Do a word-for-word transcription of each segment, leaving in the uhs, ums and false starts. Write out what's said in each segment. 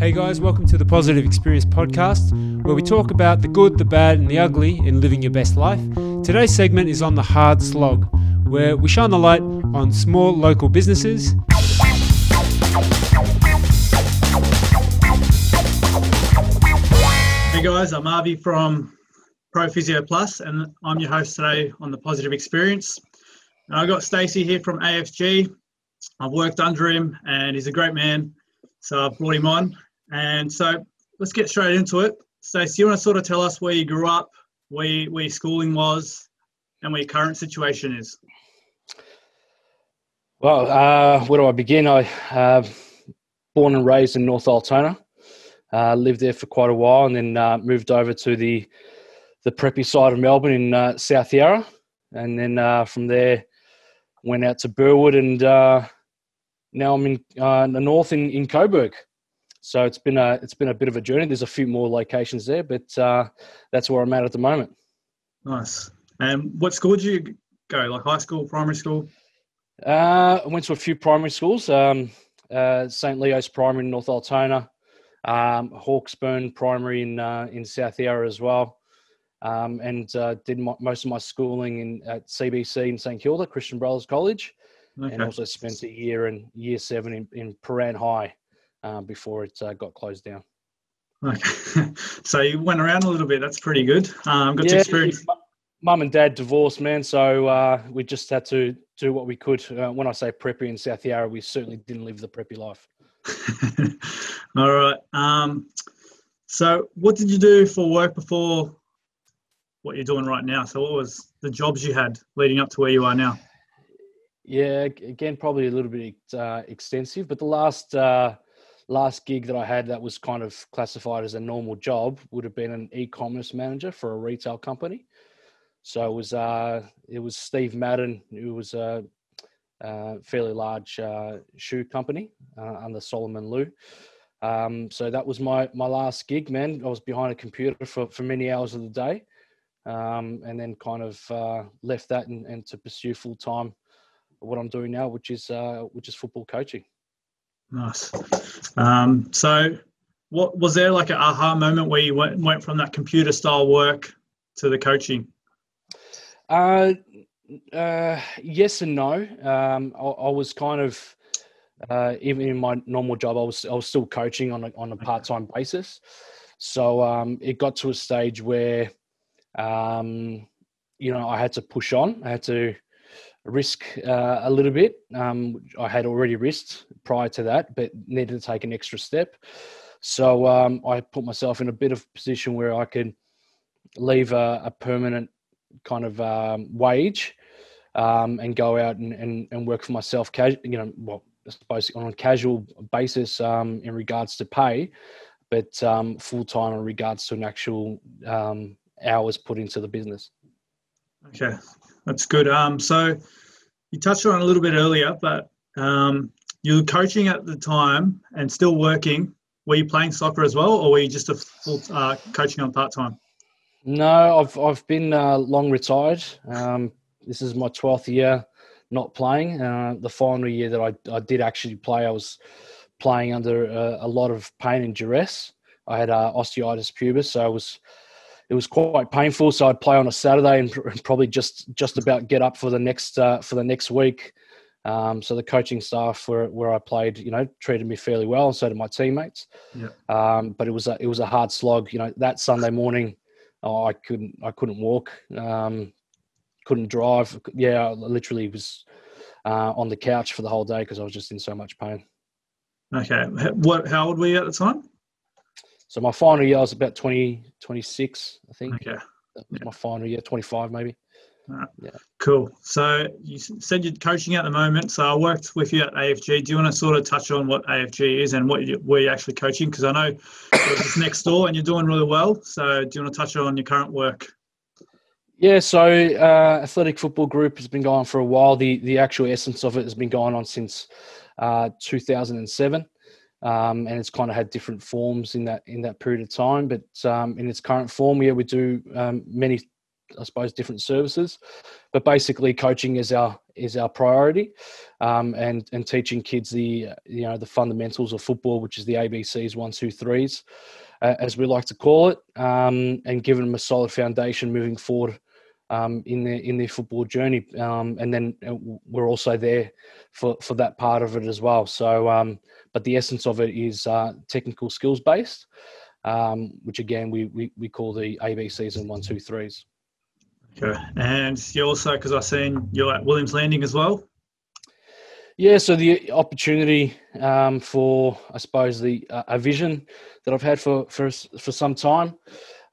Hey guys, welcome to the Positive Experience Podcast, where we talk about the good, the bad and the ugly in living your best life. Today's segment is on the hard slog, where we shine the light on small local businesses . Hey guys, I'm Avi from Pro Physio Plus, and I'm your host today on the Positive Experience. And I've got Stacey here from A F G. I've worked under him and he's a great man, so I've brought him on. And so let's get straight into it. Stacey, you want to sort of tell us where you grew up, where, you, where your schooling was, and where your current situation is? Well, uh, where do I begin? I uh, born and raised in North Altona. Uh, lived there for quite a while, and then uh, moved over to the the preppy side of Melbourne in uh, South Yarra, and then uh, from there went out to Burwood, and uh, now I'm in uh, the north in, in Coburg. So it's been a it's been a bit of a journey. There's a few more locations there, but uh, that's where I'm at at the moment. Nice. And um, what school did you go? Like high school, primary school? Uh, I went to a few primary schools. Um, uh, Saint Leo's Primary in North Altona. Um, Hawksburn Primary in uh, in South Yarra as well, um, and uh, did my, most of my schooling in at C B C in St Kilda, Christian Brothers College, okay. And also spent a year in year seven in, in Piran High uh, before it uh, got closed down. Okay, so you went around a little bit. That's pretty good. Um, got yeah, to experience. Mum and Dad divorced, man, so uh, we just had to do what we could. Uh, when I say preppy in South Yarra, we certainly didn't live the preppy life. All right. Um, so what did you do for work before what you're doing right now? So what was the jobs you had leading up to where you are now? Yeah, again, probably a little bit uh, extensive, but the last uh, last gig that I had that was kind of classified as a normal job would have been an e-commerce manager for a retail company. So it was uh, it was Steve Madden, who was a uh, fairly large uh, shoe company uh, under Solomon Loo. Um, so that was my, my last gig, man. I was behind a computer for, for many hours of the day, um, and then kind of uh, left that and, and to pursue full time what I'm doing now, which is uh, which is football coaching. Nice. Um, so, what was there like an aha moment where you went went from that computer style work to the coaching? Uh, uh, yes and no. Um, I, I was kind of. Uh, even in my normal job, I was I was still coaching on a, on a part-time basis. So um, it got to a stage where, um, you know, I had to push on. I had to risk uh, a little bit. Um, I had already risked prior to that, but needed to take an extra step. So um, I put myself in a bit of a position where I could leave a, a permanent kind of um, wage um, and go out and, and, and work for myself, you know, well, I suppose on a casual basis um, in regards to pay, but um, full-time in regards to an actual um, hours put into the business. Okay, that's good. Um, so you touched on it a little bit earlier, but um, you were coaching at the time and still working. Were you playing soccer as well, or were you just a full uh, coaching on part-time? No, I've I've been uh, long retired. Um, this is my twelfth year not playing. Uh, the final year that I, I did actually play, I was playing under a, a lot of pain and duress. I had uh, osteitis pubis, so it was it was quite painful. So I'd play on a Saturday and pr- probably just just about get up for the next uh, for the next week. Um, so the coaching staff where where I played, you know, treated me fairly well, and so did my teammates. Yeah. Um, but it was a, it was a hard slog. You know, that Sunday morning, oh, I couldn't I couldn't walk. Um, couldn't drive. Yeah, I literally was uh, on the couch for the whole day because I was just in so much pain. Okay. What, how old were you at the time? So my final year, I was about twenty, twenty-six, I think. Okay. That was yeah. My final year, twenty-five maybe. Right. Yeah. Cool. So you said you're coaching at the moment. So I worked with you at A F G. Do you want to sort of touch on what A F G is and what you, where you're actually coaching? Because I know it's next door and you're doing really well. So do you want to touch on your current work? Yeah, so uh, Athletic Football Group has been going for a while. The the actual essence of it has been going on since uh, two thousand seven, um, and it's kind of had different forms in that in that period of time. But um, in its current form, yeah, we do um, many I suppose, different services. But basically, coaching is our is our priority, um, and and teaching kids the you know the fundamentals of football, which is the A B Cs, one, two, threes, uh, as we like to call it, um, and giving them a solid foundation moving forward um, in their in their football journey. Um, and then we're also there for for that part of it as well. So, um, but the essence of it is uh, technical skills based, um, which again we, we we call the A B Cs and one, two, threes. Okay. And you also, because I've seen you're at Williams Landing as well? Yeah, so the opportunity um, for, I suppose, the uh, a vision that I've had for for, for some time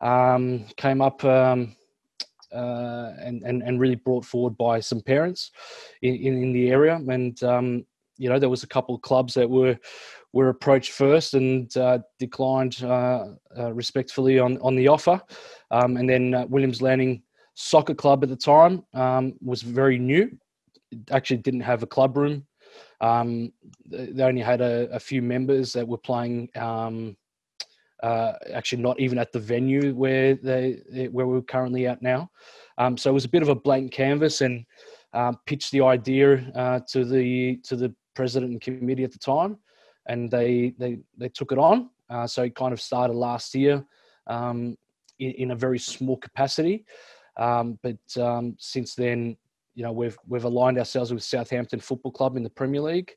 um, came up um, uh, and, and, and really brought forward by some parents in, in, in the area. And, um, you know, there was a couple of clubs that were were approached first and uh, declined uh, uh, respectfully on, on the offer. Um, and then uh, Williams Landing Soccer Club at the time um, was very new. It actually didn't have a club room. Um, they only had a, a few members that were playing. Um, uh, actually, not even at the venue where they where we're currently at now. Um, so it was a bit of a blank canvas, and um, pitched the idea uh, to the to the president and committee at the time, and they they they took it on. Uh, so it kind of started last year um, in, in a very small capacity. Um, but um, since then, you know, we've we've aligned ourselves with Southampton Football Club in the Premier League,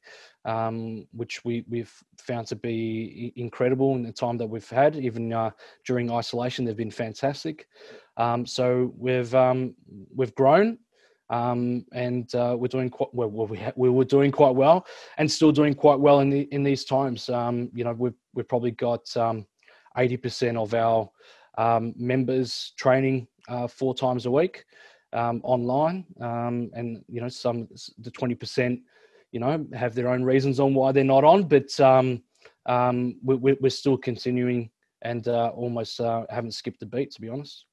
um, which we, we've found to be incredible in the time that we've had. Even uh, during isolation, they've been fantastic. Um, so we've um, we've grown, um, and uh, we're doing quite well. We ha- we were doing quite well, and still doing quite well in the, in these times. Um, you know, we've we've probably got um, eighty percent of our um, members training Uh, four times a week um, online, um, and you know some the twenty percent you know have their own reasons on why they're not on, but um, um, we, we're still continuing and uh, almost uh, haven't skipped a beat, to be honest.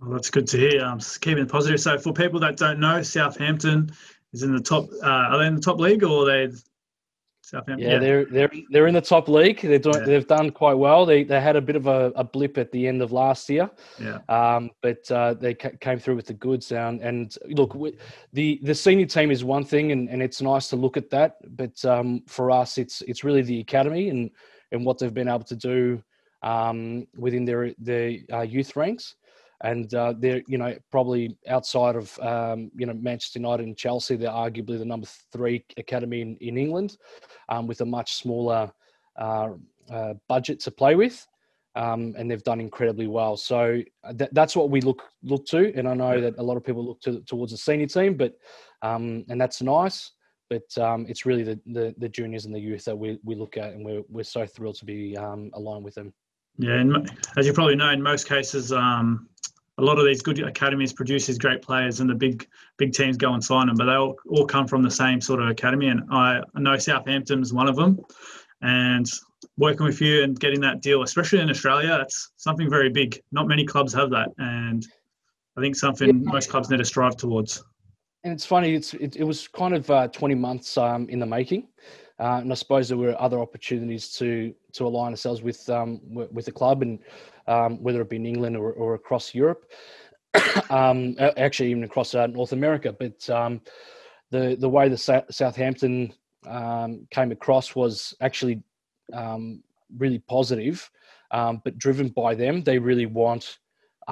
Well, that's good to hear. Um, keeping it positive. So for people that don't know, Southampton is in the top. Uh, are they in the top league, or are they? Southampton? Yeah, yeah, they're they're they're in the top league. They're doing, yeah. They've done quite well. They they had a bit of a, a blip at the end of last year. Yeah. Um, but uh, they ca- came through with the goods. And, and look, we, the the senior team is one thing, and, and it's nice to look at that. But um, for us, it's it's really the academy and, and what they've been able to do um, within their their uh, youth ranks. And uh, they're, you know, probably outside of, um, you know, Manchester United and Chelsea, they're arguably the number three academy in, in England um, with a much smaller uh, uh, budget to play with. Um, and they've done incredibly well. So th- that's what we look look to. And I know that a lot of people look to, towards the senior team, but um, and that's nice. But um, it's really the, the, the juniors and the youth that we, we look at, and we're, we're so thrilled to be um, aligned with them. Yeah, and as you probably know, in most cases, um, a lot of these good academies produce these great players, and the big big teams go and sign them. But they all, all come from the same sort of academy, and I know Southampton's one of them. And working with you and getting that deal, especially in Australia, that's something very big. Not many clubs have that, and I think something yeah. most clubs need to strive towards. And it's funny, it's it, it was kind of uh, twenty months um, in the making. Uh, and I suppose there were other opportunities to to align ourselves with um, w- with the club, and um, whether it be in England or, or across Europe, um, actually even across uh, North America. But um, the the way the Sa- Southampton um, came across was actually um, really positive, um, but driven by them. They really want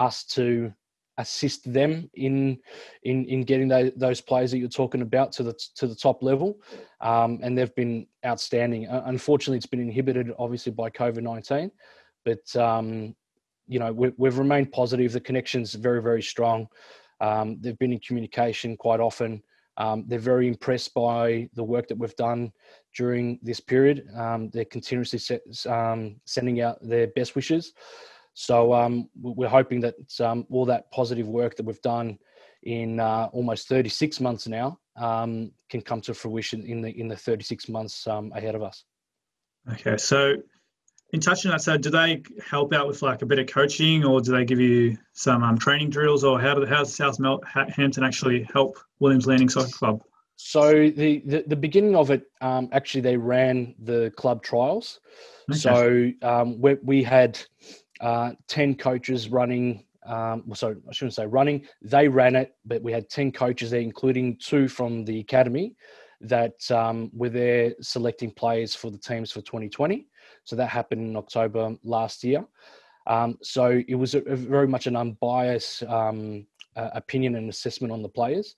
us to assist them in in in getting those, those players that you're talking about to the to the top level, um, and they've been outstanding. Unfortunately, it's been inhibited obviously by COVID nineteen, but um, you know we, we've remained positive. The connection's very very strong. Um, they've been in communication quite often. Um, they're very impressed by the work that we've done during this period. Um, they're continuously set, um, sending out their best wishes. So um, we're hoping that um, all that positive work that we've done in uh, almost thirty-six months now um, can come to fruition in the in the thirty-six months um, ahead of us. Okay, so in touching that, so do they help out with like a bit of coaching, or do they give you some um, training drills, or how does Southampton actually help Williams Landing Soccer Club? So the, the, the beginning of it, um, actually they ran the club trials. Okay. So um, we, we had... Uh, ten coaches running Um, well, sorry, I shouldn't say running. They ran it, but we had ten coaches there, including two from the academy that um, were there selecting players for the teams for twenty twenty. So that happened in October last year. Um, so it was a, a very much an unbiased um, uh, opinion and assessment on the players.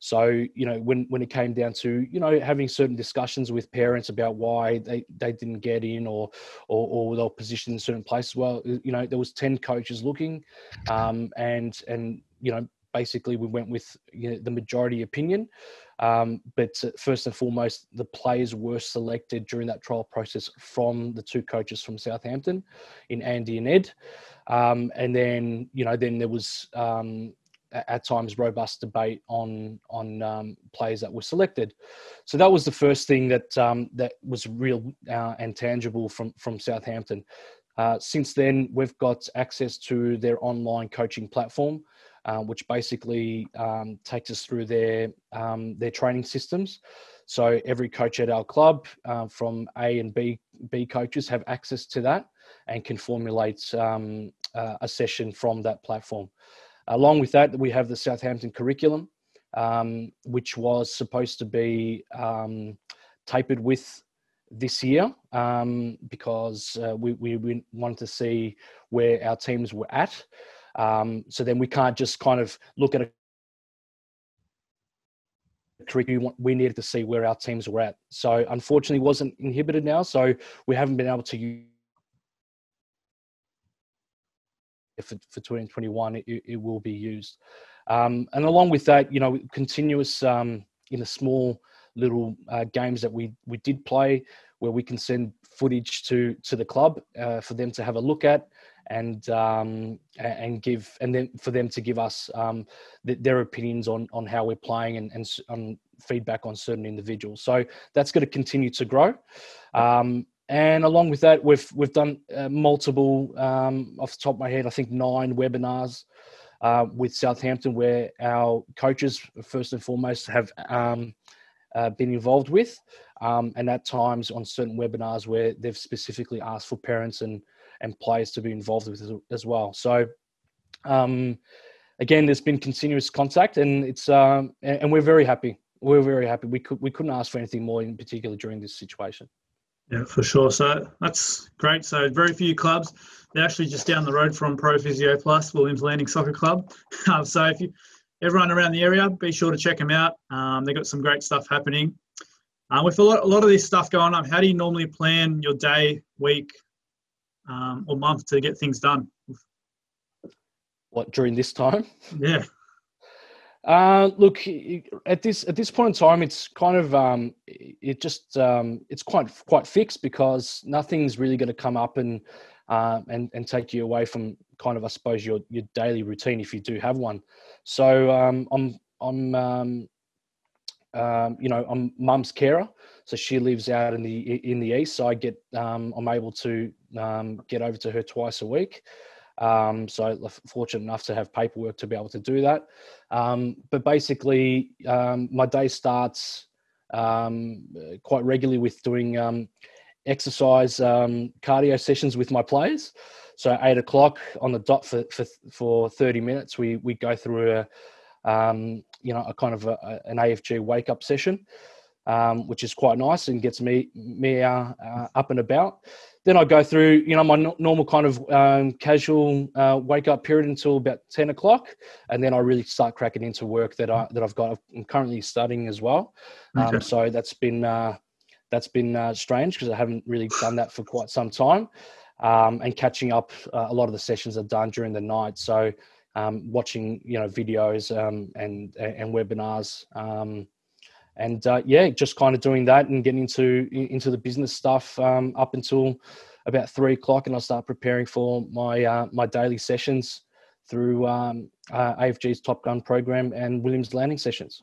So, you know, when, when it came down to, you know, having certain discussions with parents about why they, they didn't get in or, or or they were positioned in certain places, well, you know, there was ten coaches looking um, and, and you know, basically we went with you know, the majority opinion. Um, but first and foremost, the players were selected during that trial process from the two coaches from Southampton in Andy and Ed. Um, and then, you know, then there was... Um, at times robust debate on on um, players that were selected. So that was the first thing that um, that was real uh, and tangible from, from Southampton. Uh, since then, we've got access to their online coaching platform, uh, which basically um, takes us through their um, their training systems. So every coach at our club uh, from A and B, B coaches have access to that and can formulate um, uh, a session from that platform. Along with that, we have the Southampton curriculum, um, which was supposed to be um, tapered with this year um, because uh, we, we, we wanted to see where our teams were at. Um, so then we can't just kind of look at a curriculum. We needed to see where our teams were at. So unfortunately, it wasn't inhibited now, so we haven't been able to use For, for twenty twenty-one, it, it will be used. Um, and along with that, you know, continuous um, in the small little uh, games that we, we did play where we can send footage to to the club uh, for them to have a look at and um, and give and then for them to give us um, th- their opinions on, on how we're playing and, and on feedback on certain individuals. So that's going to continue to grow. Um, And along with that, we've we've done uh, multiple, um, off the top of my head, I think nine webinars uh, with Southampton where our coaches, first and foremost, have um, uh, been involved with. Um, and at times on certain webinars where they've specifically asked for parents and, and players to be involved with as well. So, um, again, there's been continuous contact and it's um, and, and we're very happy. We're very happy. We, could, we couldn't ask for anything more in particular during this situation. Yeah, for sure. So that's great. So very few clubs. They're actually just down the road from Pro Physio Plus, Williams Landing Soccer Club. Um, so if you, everyone around the area, be sure to check them out. Um, they've got some great stuff happening. Uh, with a lot, a lot of this stuff going on, how do you normally plan your day, week, um, or month to get things done? What, during this time? Yeah. Uh, look, at this at this point in time, it's kind of um, it just um, it's quite quite fixed because nothing's really going to come up and uh, and and take you away from kind of I suppose your your daily routine if you do have one. So um, I'm I'm um, um, you know I'm mum's carer, so she lives out in the in the east. So I get um, I'm able to um, get over to her twice a week. Um, so fortunate enough to have paperwork to be able to do that. Um, but basically, um, my day starts, um, quite regularly with doing, um, exercise, um, cardio sessions with my players. So eight o'clock on the dot for, for, for thirty minutes, we, we go through a, um, you know, a kind of a, an A F G wake up session, um, which is quite nice and gets me, me, uh, uh up and about. Then I go through, you know, my normal kind of um, casual uh, wake-up period until about ten o'clock, and then I really start cracking into work that I that I've got. I'm currently studying as well, um, okay. So that's been uh, that's been uh, strange because I haven't really done that for quite some time, um, and catching up. Uh, a lot of the sessions are done during the night, so um, watching you know videos um, and and webinars. Um, And uh, yeah, just kind of doing that and getting into into the business stuff um, up until about three o'clock, and I start preparing for my uh, my daily sessions through um, uh, A F G's Top Gun program and Williams Landing sessions.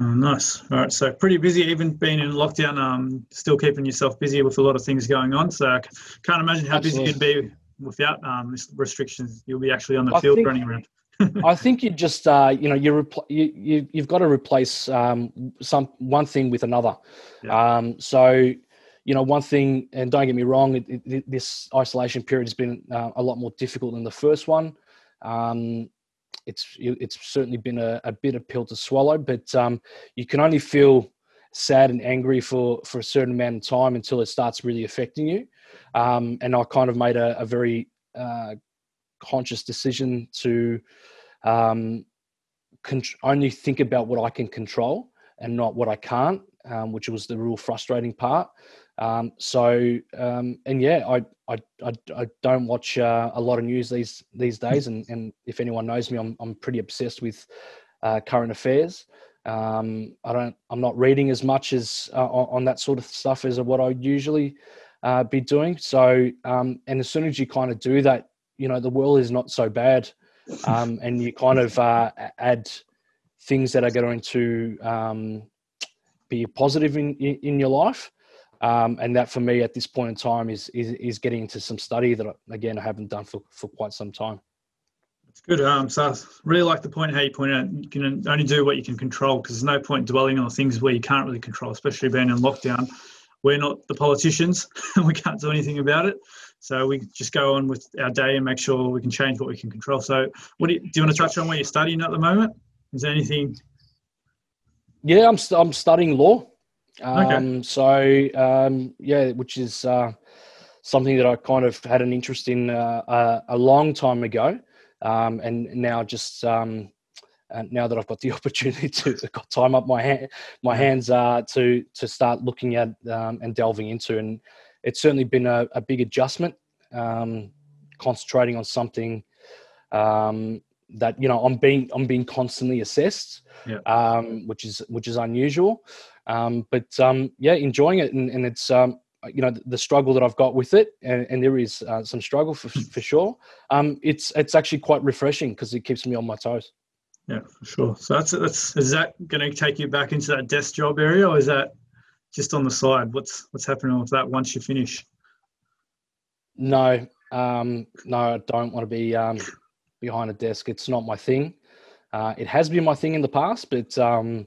Oh, nice. All right, so pretty busy. Even being in lockdown, um, still keeping yourself busy with a lot of things going on. So I can't imagine how Absolutely. busy you'd be without um, restrictions. You'll be actually on the I field think- running around. I think you just, uh, you know, you repl- you, you, you've got to replace um, some one thing with another. Yeah. Um, so, you know, one thing, and don't get me wrong, it, it, this isolation period has been uh, a lot more difficult than the first one. Um, it's it's certainly been a, a bitter pill to swallow, but um, you can only feel sad and angry for, for a certain amount of time until it starts really affecting you. Um, and I kind of made a, a very uh, conscious decision to um, con- only think about what I can control and not what I can't, um, which was the real frustrating part. Um, so, um, and yeah, I, I, I, I don't watch uh, a lot of news these, these days. And, and if anyone knows me, I'm, I'm pretty obsessed with uh, current affairs. Um, I don't, I'm not reading as much as uh, on that sort of stuff as what I usually uh, be doing. So, um, and as soon as you kind of do that, you know, the world is not so bad. Um, and you kind of uh, add things that are going to um, be positive in, in your life. Um, and that for me at this point in time is, is, is getting into some study that, again, I haven't done for, for quite some time. It's good. Um, so I really like the point, how you pointed out, you can only do what you can control, because there's no point dwelling on things where you can't really control, especially being in lockdown. We're not the politicians and we can't do anything about it. So we just go on with our day and make sure we can change what we can control. So what do you, do you want to touch on where you're studying at the moment? Is there anything? Yeah, I'm, st- I'm studying law. Um, okay. so, um, yeah, which is, uh, something that I kind of had an interest in, uh, a, a long time ago. Um, and now just, um, and now that I've got the opportunity to, to got time up my hand, my hands, uh, to, to start looking at, um, and delving into, and it's certainly been a, a big adjustment, um, concentrating on something, um, that, you know, I'm being, I'm being constantly assessed, yeah. um, which is, which is unusual. Um, but, um, yeah, enjoying it. And, and it's, um, you know, the struggle that I've got with it, and, and there is uh, some struggle for, for sure. Um, it's, it's actually quite refreshing because it keeps me on my toes. Yeah, for sure. So that's, that's, is that going to take you back into that desk job area, or is that just on the side? What's, what's happening with that once you finish? No, um, no, I don't want to be, um, behind a desk. It's not my thing. Uh, it has been my thing in the past, but, um,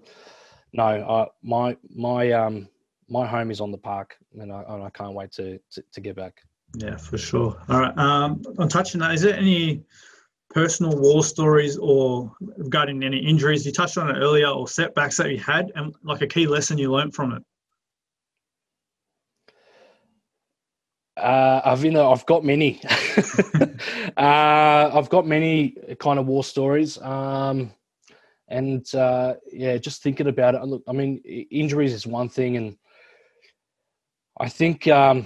No, uh, my my um my home is on the park, and I, and I can't wait to, to, to get back. Yeah, for sure. All right. Um, on touching that, is there any personal war stories or regarding any injuries? You touched on it earlier, or setbacks that you had, and like a key lesson you learned from it. Uh, I've you know I've got many. uh, I've got many kind of war stories. Um. And, uh, yeah, just thinking about it, look, I mean, injuries is one thing. And I think, um,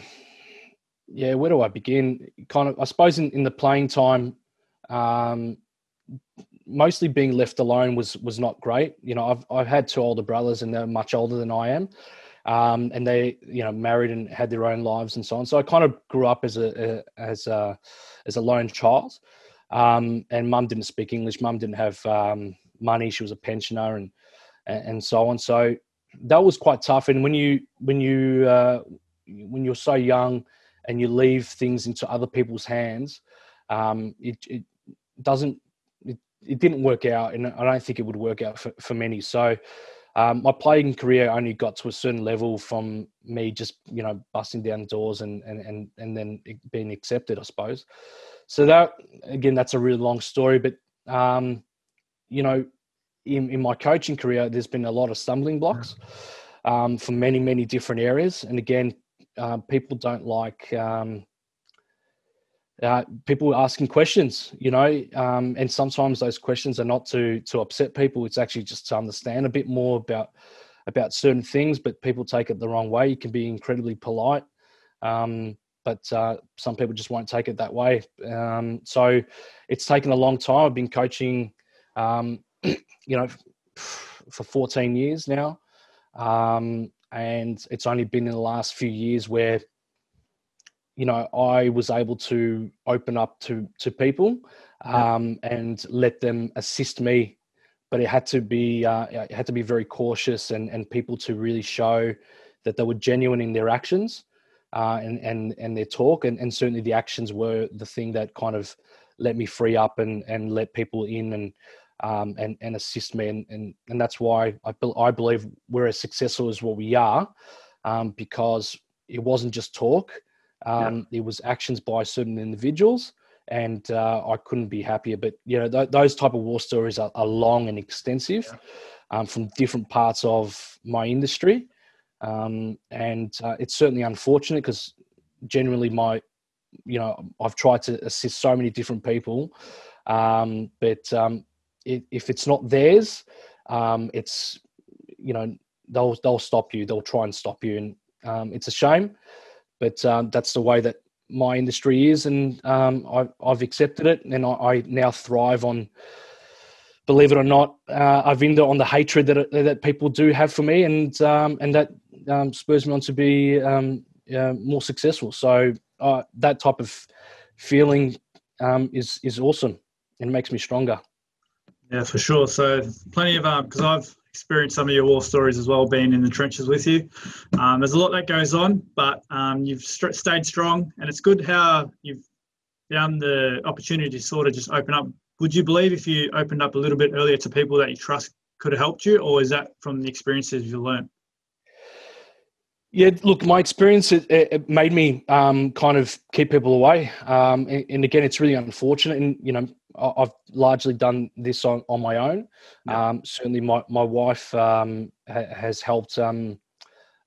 yeah, where do I begin? Kind of, I suppose in, in the playing time, um, mostly being left alone was, was not great. You know, I've, I've had two older brothers, and they're much older than I am. Um, and they, you know, married and had their own lives and so on. So I kind of grew up as a, a as a, as a lone child. Um, and mum didn't speak English. Mum didn't have, um, money. She was a pensioner, and and so on. So that was quite tough. And when you when you uh, when you're so young and you leave things into other people's hands, um, it, it doesn't it, it didn't work out, and I don't think it would work out for, for many. So um, my playing career only got to a certain level from me just you know busting down doors and and and, and then being accepted, I suppose. So that again, that's a really long story, but. Um, You know, in, in my coaching career, there's been a lot of stumbling blocks um, for many, many different areas. And again, uh, people don't like um, uh, people asking questions, you know, um, and sometimes those questions are not to to upset people. It's actually just to understand a bit more about about certain things, but people take it the wrong way. You can be incredibly polite, um, but uh, some people just won't take it that way. Um, so it's taken a long time. I've been coaching Um, you know, for fourteen years now. Um, and it's only been in the last few years where, you know, I was able to open up to, to people, um, and let them assist me, but it had to be, uh, it had to be very cautious, and, and people to really show that they were genuine in their actions, uh, and, and, and their talk. And, and certainly the actions were the thing that kind of let me free up and, and let people in and, um, and, and assist me. And, and, and that's why I, be, I believe we're as successful as what we are, um, because it wasn't just talk. Um, yeah. It was actions by certain individuals and uh, I couldn't be happier. But you know, th- those type of war stories are, are long and extensive, yeah. um, from different parts of my industry, um, and uh, it's certainly unfortunate because generally my, you know, I've tried to assist so many different people, um, but um, it, if it's not theirs, um, it's, you know, they'll they'll stop you, they'll try and stop you, and um, it's a shame, but um, that's the way that my industry is, and um, I, I've accepted it, and I, I now thrive on, believe it or not, uh, Arvinda, on the hatred that it, that people do have for me, and um, and that um, spurs me on to be um, uh, more successful. So uh, that type of feeling um, is is awesome, and makes me stronger. Yeah, for sure. So plenty of um, because I've experienced some of your war stories as well, being in the trenches with you. Um, there's a lot that goes on, but um, you've st- stayed strong, and it's good how you've found the opportunity to sort of just open up. Would you believe if you opened up a little bit earlier to people that you trust could have helped you, or is that from the experiences you learned? Yeah, look, my experience, it, it made me um, kind of keep people away. Um, and, and again, it's really unfortunate. And, you know, I've largely done this on, on my own. Yeah. Um, certainly my, my wife um, ha, has helped um,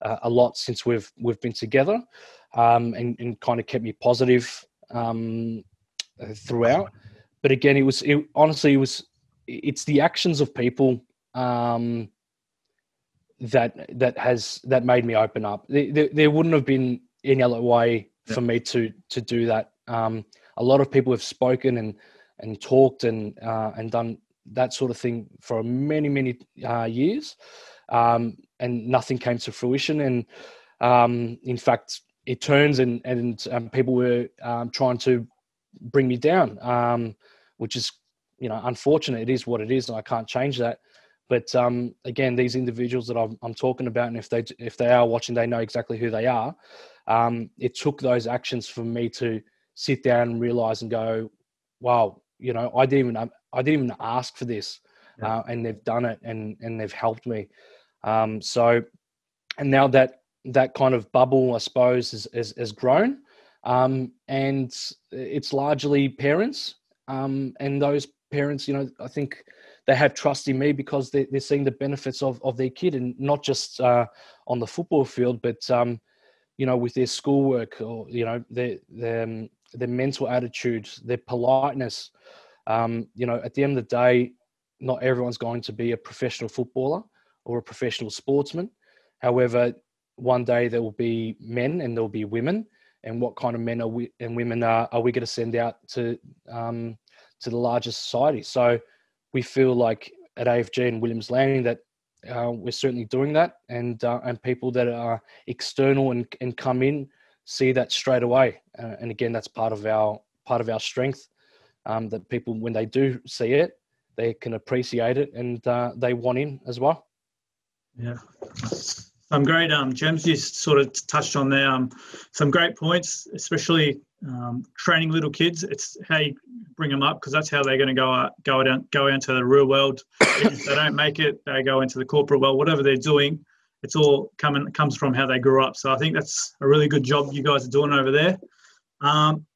uh, a lot since we've we've been together, um, and, and kind of kept me positive um, throughout. But again, it was, it, honestly, it was, it's the actions of people um, that that has, that made me open up. There, there wouldn't have been any other way for yeah. me to, to do that. Um, a lot of people have spoken and, and talked and uh, and done that sort of thing for many, many uh, years, um, and nothing came to fruition. And um, in fact, it turns and and um, people were um, trying to bring me down, um, which is, you know, unfortunate. It is what it is, and I can't change that. But um, again, these individuals that I'm, I'm talking about, and if they if they are watching, they know exactly who they are. Um, it took those actions for me to sit down and realize and go, wow. You know, I didn't even I didn't even ask for this, yeah. uh, and they've done it, and, and they've helped me. Um, so, and now that that kind of bubble, I suppose, is is, is grown, um, and it's largely parents, um, and those parents, you know, I think they have trust in me because they, they're seeing the benefits of, of their kid, and not just uh, on the football field, but um, you know, with their schoolwork, or you know, their their their mental attitude, their politeness. Um, you know, at the end of the day, not everyone's going to be a professional footballer or a professional sportsman. However, one day there will be men and there'll be women. And what kind of men are we, and women are, are we going to send out to um, to the larger society? So we feel like at A F G and Williams Landing that uh, we're certainly doing that. And uh, and people that are external and, and come in see that straight away. Uh, and again, that's part of our part of our strength. Um, that people, when they do see it, they can appreciate it, and uh, they want in as well. Yeah, some great um, gems you sort of touched on there. Um, some great points, especially um, training little kids. It's how you bring them up, because that's how they're going to go out, go down, go into the real world. If they don't make it, they go into the corporate world. Whatever they're doing, it's all coming comes from how they grew up. So I think that's a really good job you guys are doing over there. Um,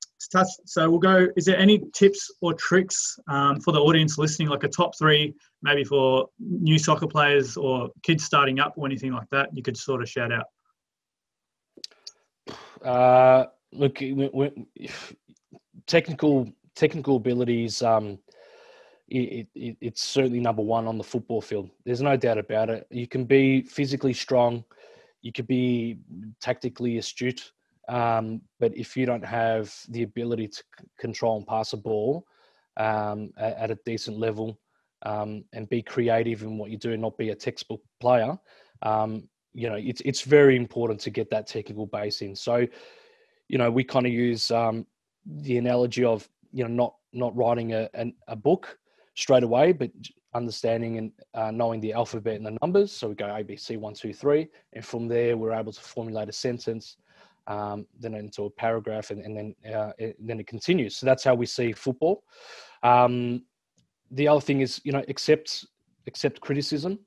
So we'll go, is there any tips or tricks um, for the audience listening, like a top three, maybe for new soccer players or kids starting up or anything like that, you could sort of shout out? Uh, look, we, we, technical technical abilities, um, it, it, it's certainly number one on the football field. There's no doubt about it. You can be physically strong. You could be tactically astute. Um, but if you don't have the ability to c- control and pass a ball um, at, at a decent level, um, and be creative in what you do and not be a textbook player, um, you know, it's it's very important to get that technical base in. So, you know, we kind of use um, the analogy of, you know, not not writing a, an, a book straight away, but understanding and uh, knowing the alphabet and the numbers. So we go A, B, C, one, two, three. And from there, we're able to formulate a sentence. Um, then into a paragraph, and, and then uh, it, then it continues. So that's how we see football. Um, the other thing is, you know, accept accept criticism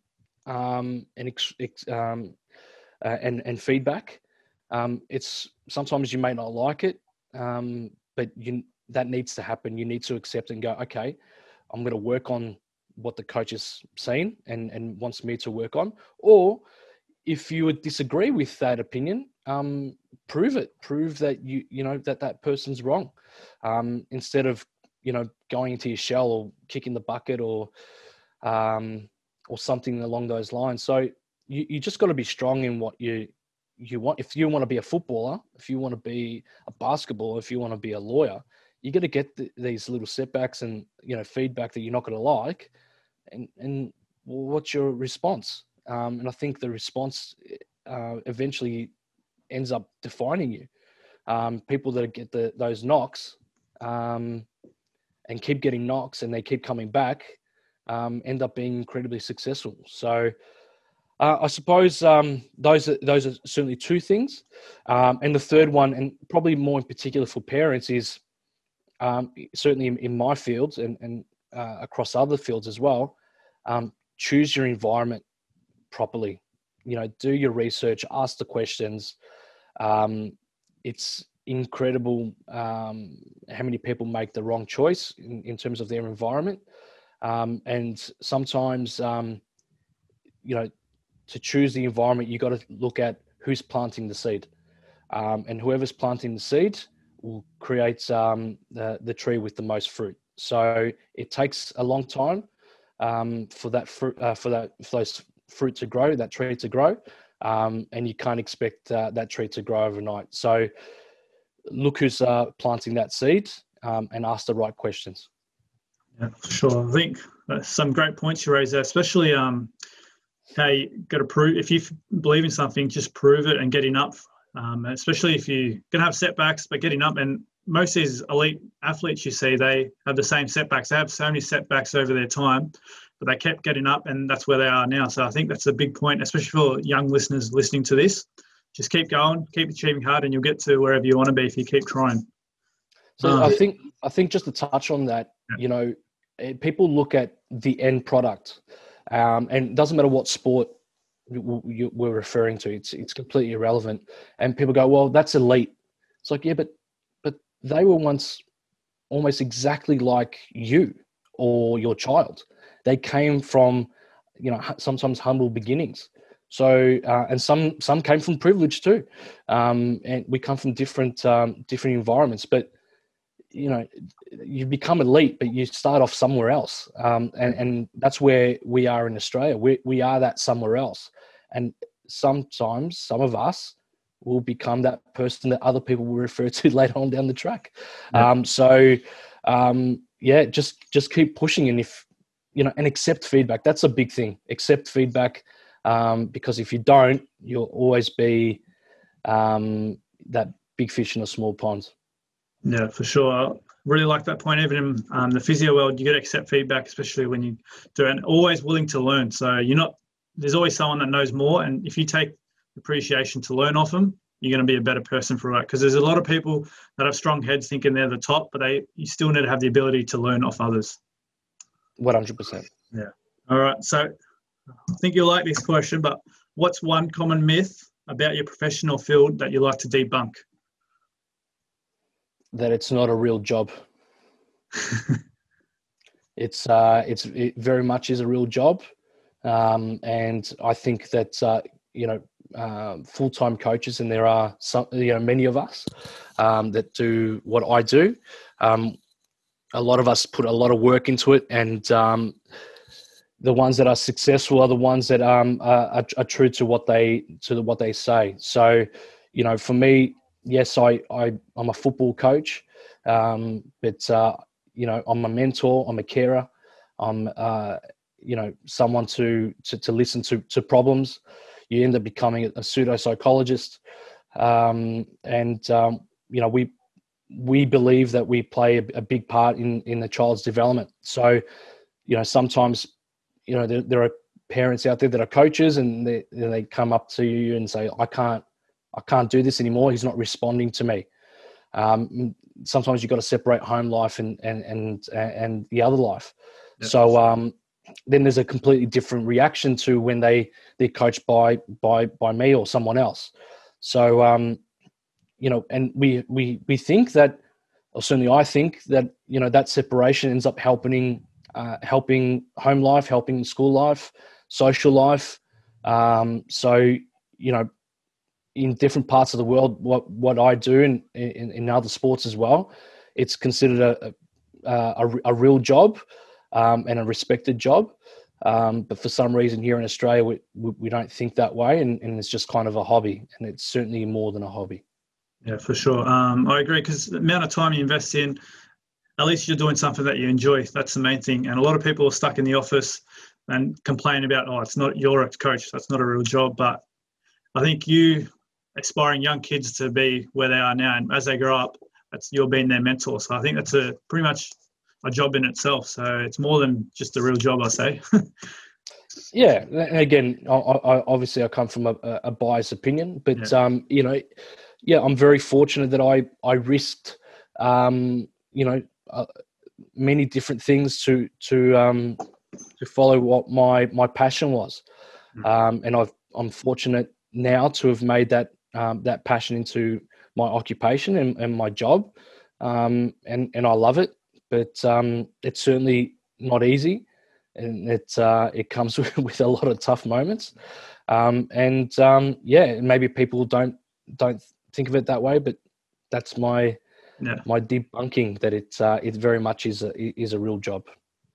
um, and ex, ex, um, uh, and and feedback. Um, it's sometimes you may not like it, um, but you that needs to happen. You need to accept and go, okay, I'm going to work on what the coach is saying and, and wants me to work on. Or if you would disagree with that opinion, um, prove it, prove that you, you know, that that person's wrong. Um, instead of, you know, going into your shell or kicking the bucket or, um, or something along those lines. So you, you just got to be strong in what you, you want. If you want to be a footballer, if you want to be a basketballer, if you want to be a lawyer, you're going to get the, these little setbacks and, you know, feedback that you're not going to like. And, and what's your response? Um, and I think the response uh, eventually ends up defining you. Um, people that get the, those knocks um, and keep getting knocks and they keep coming back um, end up being incredibly successful. So uh, I suppose um, those, are, those are certainly two things. Um, and the third one, and probably more in particular for parents, is um, certainly in, in my fields and, and uh, across other fields as well, um, choose your environment properly. You know, do your research, ask the questions. Um, it's incredible um, how many people make the wrong choice in, in terms of their environment. Um, and sometimes, um, you know, to choose the environment, you got to look at who's planting the seed. Um, and whoever's planting the seed will create um, the, the tree with the most fruit. So it takes a long time um, for that fruit, uh, for that, for those fruit to grow, that tree to grow. Um, and you can't expect uh, that tree to grow overnight. So look who's uh, planting that seed um, and ask the right questions. Yeah, for sure. I think that's some great points you raised there, especially um, how you got to prove, if you believe in something, just prove it and getting up. Um, especially if you're going to have setbacks, but getting up. And most of these elite athletes you see, they have the same setbacks. They have so many setbacks over their time, but they kept getting up, and that's where they are now. So I think that's a big point, especially for young listeners listening to this. Just keep going, keep achieving hard, and you'll get to wherever you want to be if you keep trying. So um, I think I think just to touch on that, yeah. You know, people look at the end product, um, and it doesn't matter what sport we're referring to. It's it's completely irrelevant. And people go, well, that's elite. It's like, yeah, but but they were once almost exactly like you or your child. They came from, you know, sometimes humble beginnings. So, uh, and some some came from privilege too. Um, and we come from different um, different environments. But, you know, you become elite, but you start off somewhere else. Um, and, and that's where we are in Australia. We we are that somewhere else. And sometimes some of us will become that person that other people will refer to later on down the track. Yeah. Um, so, um, yeah, just just keep pushing. And if, you know, and accept feedback. That's a big thing. Accept feedback, um, because if you don't, you'll always be um, that big fish in a small pond. Yeah, for sure. I really like that point. Even in um, the physio world, you got to accept feedback, especially when you do it, and always willing to learn. So you're not, there's always someone that knows more. And if you take appreciation to learn off them, you're going to be a better person for that. Because there's a lot of people that have strong heads thinking they're the top, but they you still need to have the ability to learn off others. one hundred percent. Yeah. All right. So I think you'll like this question, but what's one common myth about your professional field that you like to debunk? That it's not a real job. it's uh, it's it very much is a real job. Um, and I think that, uh, you know, uh, full-time coaches, and there are some, you know, many of us um, that do what I do. Um, A lot of us put a lot of work into it, and um, the ones that are successful are the ones that um, are, are true to what they to the, what they say. So, you know, for me, yes, I, I I'm a football coach, um, but uh, you know, I'm a mentor, I'm a carer, I'm uh, you know, someone to to, to listen to, to problems. You end up becoming a pseudopsychologist, um, and um, you know we. we believe that we play a big part in, in the child's development. So, you know, sometimes, you know, there, there are parents out there that are coaches, and they, they come up to you and say, I can't, I can't do this anymore. He's not responding to me. Um, sometimes you've got to separate home life and, and, and, and the other life. Yep. So um, then there's a completely different reaction to when they, they're coached by, by, by me or someone else. So, um, you know, and we, we, we think that or certainly I think that, you know, that separation ends up helping, uh, helping home life, helping school life, social life. Um, so, you know, in different parts of the world, what, what I do in, in, in other sports as well, it's considered a, a, a, a real job, um, and a respected job. Um, but for some reason here in Australia, we, we don't think that way, and, and it's just kind of a hobby, and it's certainly more than a hobby. Yeah, for sure. Um, I agree, because the amount of time you invest in, at least you're doing something that you enjoy. That's the main thing. And a lot of people are stuck in the office and complain about, oh, it's not, you're a coach, that's not a real job. But I think you aspiring young kids to be where they are now, and as they grow up, that's, you're being their mentor. So I think that's a pretty much a job in itself. So it's more than just a real job, I say. Yeah. And again, I, I, obviously I come from a, a biased opinion, but yeah. um, you know, yeah, I'm very fortunate that I, I risked, um, you know, uh, many different things to, to, um, to follow what my, my passion was. Um, and I've, I'm fortunate now to have made that, um, that passion into my occupation and, and my job. Um, and, and I love it. But um, it's certainly not easy, and it uh, it comes with, with a lot of tough moments. Um, and um, yeah, maybe people don't don't think of it that way, but that's my yeah. my debunking that it uh, it very much is a, is a real job.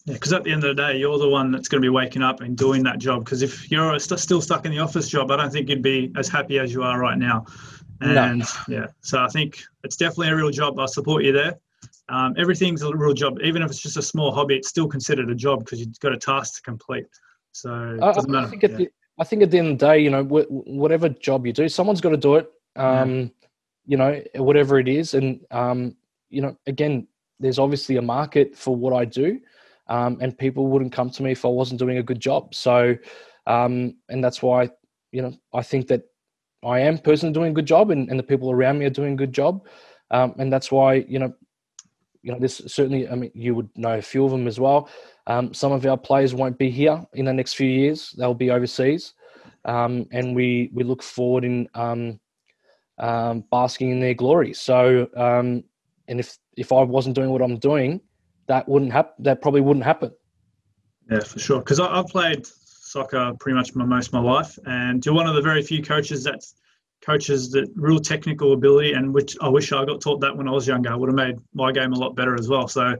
Yeah, because at the end of the day, you're the one that's going to be waking up and doing that job. Because if you're st- still stuck in the office job, I don't think you'd be as happy as you are right now. And no. yeah, so I think it's definitely a real job. I support you there. Um, everything's a real job. Even if it's just a small hobby, it's still considered a job because you've got a task to complete. So it doesn't I, matter. I think, yeah. at the, I think at the end of the day, you know, wh- whatever job you do, someone's got to do it, um, yeah. you know, whatever it is. And, um, you know, again, there's obviously a market for what I do, um, and people wouldn't come to me if I wasn't doing a good job. So, um, and that's why, you know, I think that I am personally doing a good job, and, and the people around me are doing a good job. Um, and that's why, you know, You know, this certainly, I mean, you would know a few of them as well. Um, some of our players won't be here in the next few years. They'll be overseas. Um, and we, we look forward in um, um, basking in their glory. So, um, and if, if I wasn't doing what I'm doing, that wouldn't happen. That probably wouldn't happen. Yeah, for sure. Because I've played soccer pretty much my, most of my life. And you're one of the very few coaches that's coaches that real technical ability, and which I wish I got taught that when I was younger. I would have made my game a lot better as well. So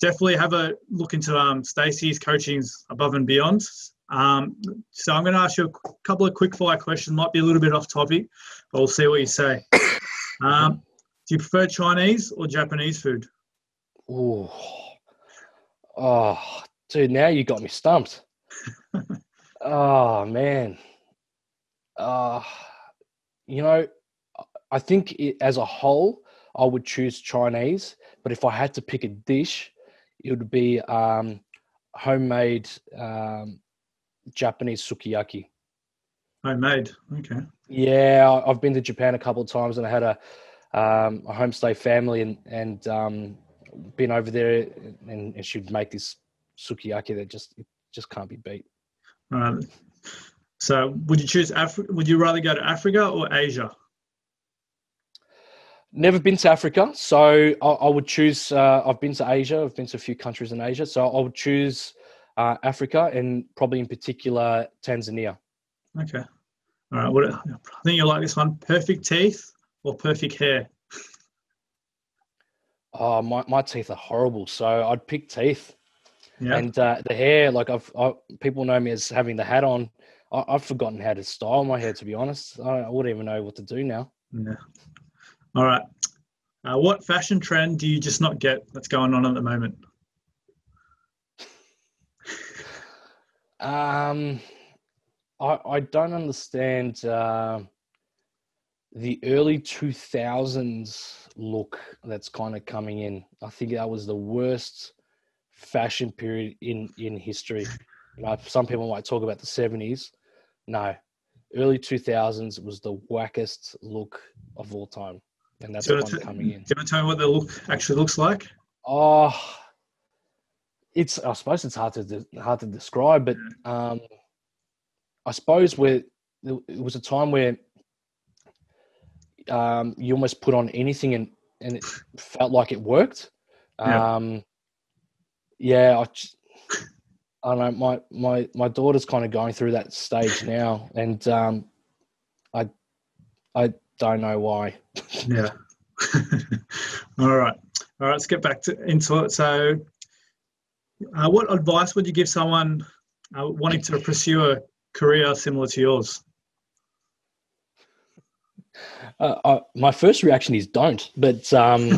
definitely have a look into um, Stacey's coaching's above and beyond. Um, so I'm going to ask you a couple of quick fire questions. Might be a little bit off topic, but we'll see what you say. Um, do you prefer Chinese or Japanese food? Ooh. Oh, dude, now you got me stumped. oh, man. Oh, You know, I think it, as a whole, I would choose Chinese. But if I had to pick a dish, it would be um, homemade um, Japanese sukiyaki. Homemade, okay. Yeah, I've been to Japan a couple of times, and I had a, um, a homestay family, and and um, been over there, and, and she'd make this sukiyaki that just it just can't be beat. Right. So, would you choose Africa? Would you rather go to Africa or Asia? Never been to Africa, so I, I would choose. Uh, I've been to Asia. I've been to a few countries in Asia, so I would choose uh, Africa, and probably in particular Tanzania. Okay, all right. What, I think you like this one: perfect teeth or perfect hair? Oh, my my teeth are horrible, so I'd pick teeth. Yeah. And uh, the hair, like I've I, people know me as having the hat on. I've forgotten how to style my hair, to be honest. I wouldn't even know what to do now. Yeah. All right. Uh, what fashion trend do you just not get that's going on at the moment? Um, I, I don't understand uh, the early two thousands look that's kind of coming in. I think that was the worst fashion period in, in history. You know, some people might talk about the seventies. No, early two thousands was the wackest look of all time, and that's what I'm coming in. Do you want to tell me what the look actually looks like? Oh, it's I suppose it's hard to de- hard to describe, but um, I suppose where it was a time where um, you almost put on anything and and it felt like it worked. Yeah. Um, yeah, I, just, I don't know. My, my, my daughter's kind of going through that stage now, and um, I, I don't know why. Yeah. All right. All right, let's get back to into it. So uh, what advice would you give someone uh, wanting to pursue a career similar to yours? Uh, I, my first reaction is don't. But um,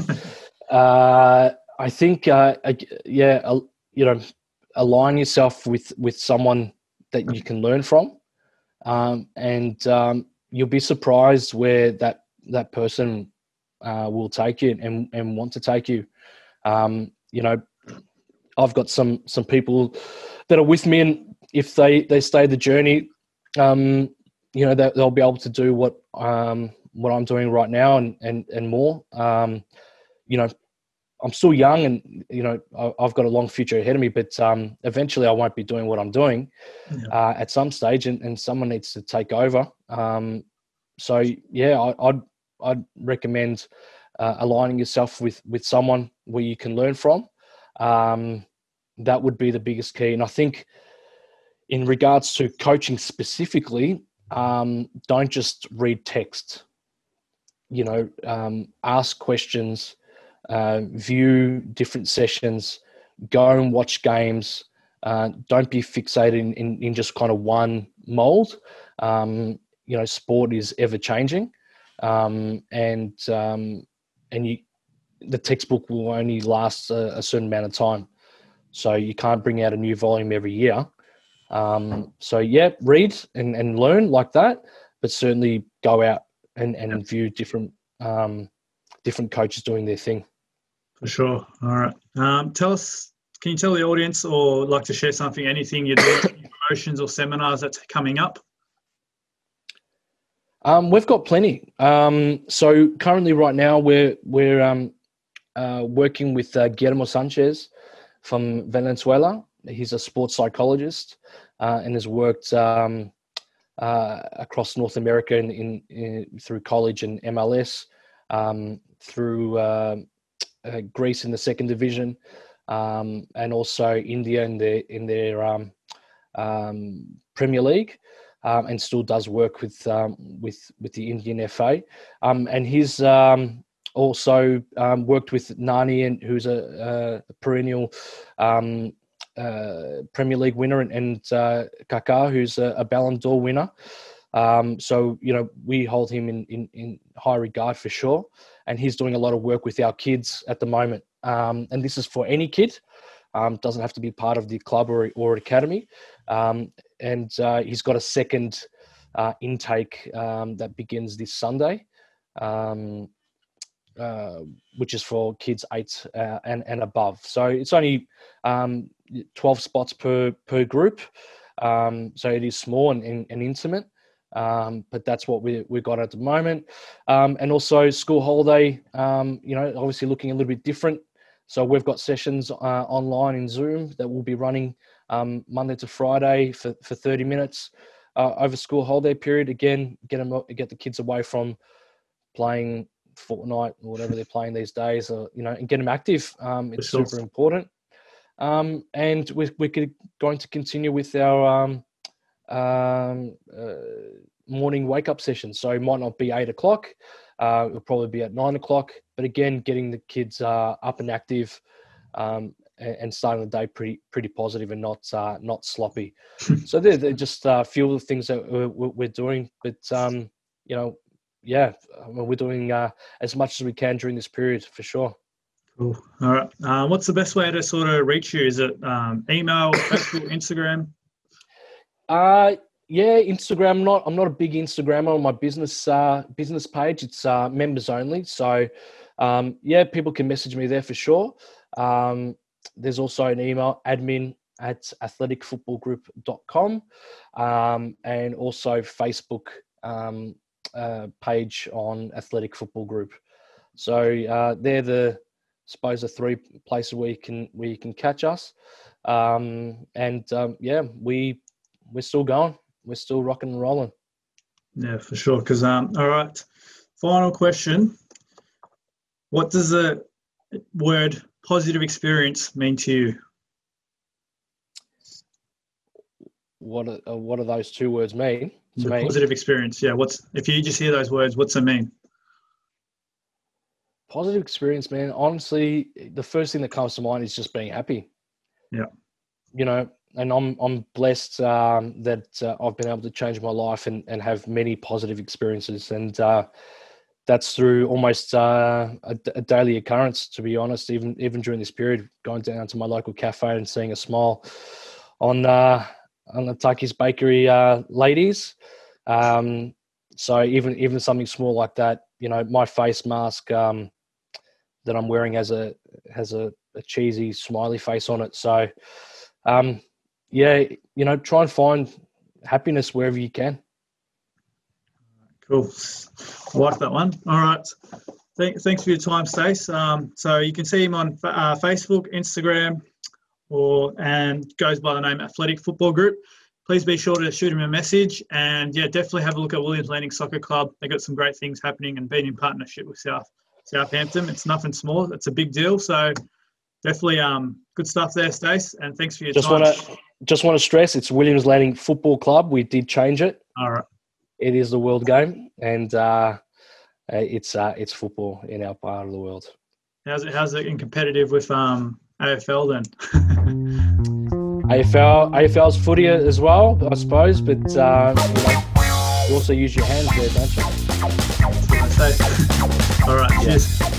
uh, I think, uh, I, yeah, uh, you know, align yourself with, with someone that you can learn from. Um, and um, you'll be surprised where that, that person Uh, will take you and, and want to take you. Um, you know, I've got some some people that are with me, and if they, they stay the journey, um, you know, they, they'll be able to do what um, what I'm doing right now and and and more. Um, you know, I'm still young, and you know, I, I've got a long future ahead of me. But um, eventually, I won't be doing what I'm doing yeah. uh, at some stage, and, and someone needs to take over. Um, so yeah, I, I'd. I'd recommend uh, aligning yourself with, with someone where you can learn from. Um, that would be the biggest key. And I think in regards to coaching specifically, um, don't just read text, you know, um, ask questions, uh, view different sessions, go and watch games. Uh, don't be fixated in, in, in just kind of one mold. Um, you know, sport is ever changing. Um, and, um, and you, the textbook will only last a, a certain amount of time. So you can't bring out a new volume every year. Um, so yeah, read and, and learn like that, but certainly go out and, and yep. view different, um, different coaches doing their thing. For sure. All right. Um, tell us, can you tell the audience or like to share something, anything you're doing, any promotions or seminars that's coming up? Um, we've got plenty. Um, so currently right now we're, we're um, uh, working with uh, Guillermo Sanchez from Venezuela. He's a sports psychologist uh, and has worked um, uh, across North America in, in, in through college and M L S, um, through uh, uh, Greece in the second division, um, and also India in their, in their um, um, Premier League. Um, and still does work with um, with with the Indian F A, um, and he's um, also um, worked with Nani, and who's a, a perennial um, uh, Premier League winner, and, and uh, Kaká, who's a, a Ballon d'Or winner. Um, so you know we hold him in, in in high regard for sure, and he's doing a lot of work with our kids at the moment. Um, and this is for any kid; um, doesn't have to be part of the club or or academy. Um, and uh, he's got a second uh, intake um, that begins this Sunday, um, uh, which is for kids eight uh, and, and above. So it's only um, twelve spots per, per group. Um, so it is small and, and, and intimate, um, but that's what we, we've got at the moment. Um, and also school holiday, um, you know, obviously looking a little bit different. So we've got sessions uh, online in Zoom that we'll be running Um, Monday to Friday for, for thirty minutes uh, over school holiday period. Again, get them get the kids away from playing Fortnite or whatever they're playing these days, or you know, and get them active. Um, it's sure. super important. Um, and we're we're going to continue with our um, um, uh, morning wake up session. So it might not be eight o'clock. Uh, it'll probably be at nine o'clock. But again, getting the kids uh, up and active. Um, and starting the day pretty pretty positive and not uh, not sloppy. So they're, they're just a uh, few of the things that we're, we're doing. But, um, you know, yeah, we're doing uh, as much as we can during this period for sure. Cool. All right. Uh, what's the best way to sort of reach you? Is it um, email, Facebook, Instagram? Uh, yeah, Instagram. Not I'm not a big Instagrammer on my business, uh, business page. It's uh, members only. So, um, yeah, people can message me there for sure. Um, There's also an email, admin at athletic football group dot com, um, and also Facebook um, uh, page on Athletic Football Group. So uh, they're the, I suppose, the three places where you can where you can catch us. Um, and um, yeah, we we're still going, we're still rocking and rolling. Yeah, for sure. Because um, all right, final question. What does the word positive experience mean to you? What are, what do those two words mean? To me? Positive experience, yeah. What's if you just hear those words, what's it mean? Positive experience, man. Honestly, the first thing that comes to mind is just being happy. Yeah. You know, and I'm I'm blessed um, that uh, I've been able to change my life and, and have many positive experiences. And uh, that's through almost uh, a, a daily occurrence, to be honest, even even during this period, going down to my local cafe and seeing a smile on uh, on the Takis Bakery uh, ladies. Um, so even even something small like that, you know, my face mask um, that I'm wearing has a has a, a cheesy smiley face on it. So, um, yeah, you know, try and find happiness wherever you can. Cool. I like that one. All right. Th- thanks for your time, Stace. Um, so you can see him on uh, Facebook, Instagram, or and goes by the name Athletic Football Group. Please be sure to shoot him a message. And, yeah, definitely have a look at Williams Landing Soccer Club. They've got some great things happening and being in partnership with South Southampton. It's nothing small. It's a big deal. So definitely um, good stuff there, Stace. And thanks for your just time. Wanna, just want to stress it's Williams Landing Football Club. We did change it. All right. It is the world game, and uh, it's uh, it's football in our part of the world. How's it? How's it in competitive with um, A F L then? A F L, A F L's footy as well, I suppose, but uh, you also use your hands there, don't you? That's what I say. All right, cheers. Yeah.